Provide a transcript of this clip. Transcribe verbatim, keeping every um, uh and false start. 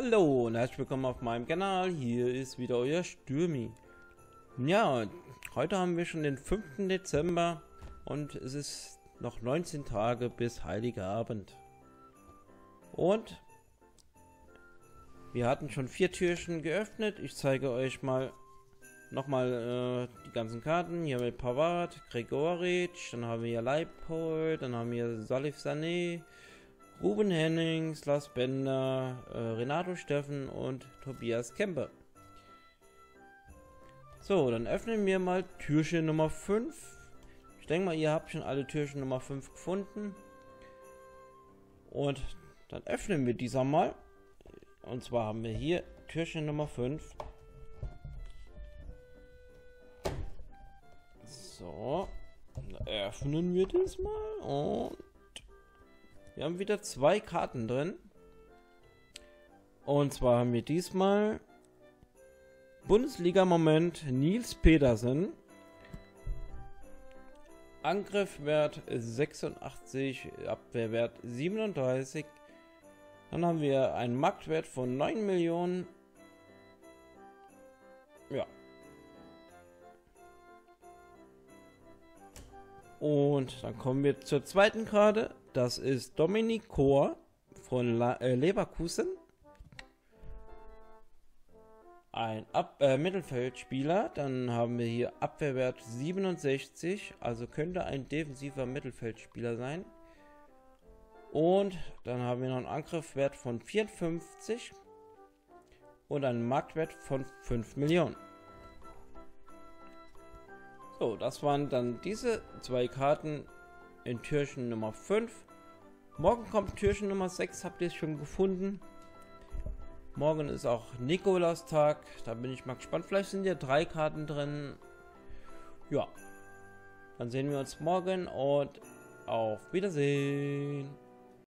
Hallo und herzlich willkommen auf meinem Kanal, hier ist wieder euer Stürmi. Ja, heute haben wir schon den fünften Dezember und es ist noch neunzehn Tage bis Heiligabend. Und wir hatten schon vier Türchen geöffnet. Ich zeige euch mal nochmal äh, die ganzen Karten. Hier haben wir Pavard, Gregoric, dann haben wir hier Leipold, dann haben wir Salif Sané, Ruben Hennings, Lars Bender, äh, Renato Steffen und Tobias Kemper. So, dann öffnen wir mal Türchen Nummer fünf. Ich denke mal, ihr habt schon alle Türchen Nummer fünf gefunden. Und dann öffnen wir dieser mal. Und zwar haben wir hier Türchen Nummer fünf. So, dann öffnen wir diesmal und wir haben wieder zwei Karten drin. Und zwar haben wir diesmal Bundesliga Moment Nils Petersen. Angriffwert sechsundachtzig, Abwehrwert siebenunddreißig. Dann haben wir einen Marktwert von neun Millionen. Ja. Und dann kommen wir zur zweiten Karte. Das ist Dominic Kor von Leverkusen. Ein Ab äh, Mittelfeldspieler. Dann haben wir hier Abwehrwert siebenundsechzig. Also könnte ein defensiver Mittelfeldspieler sein. Und dann haben wir noch einen Angriffswert von vierundfünfzig. Und einen Marktwert von fünf Millionen. So, das waren dann diese zwei Karten in Türchen Nummer fünf. Morgen kommt Türchen Nummer sechs, habt ihr es schon gefunden. Morgen ist auch Nikolaustag, da bin ich mal gespannt. Vielleicht sind ja drei Karten drin. Ja, dann sehen wir uns morgen und auf Wiedersehen.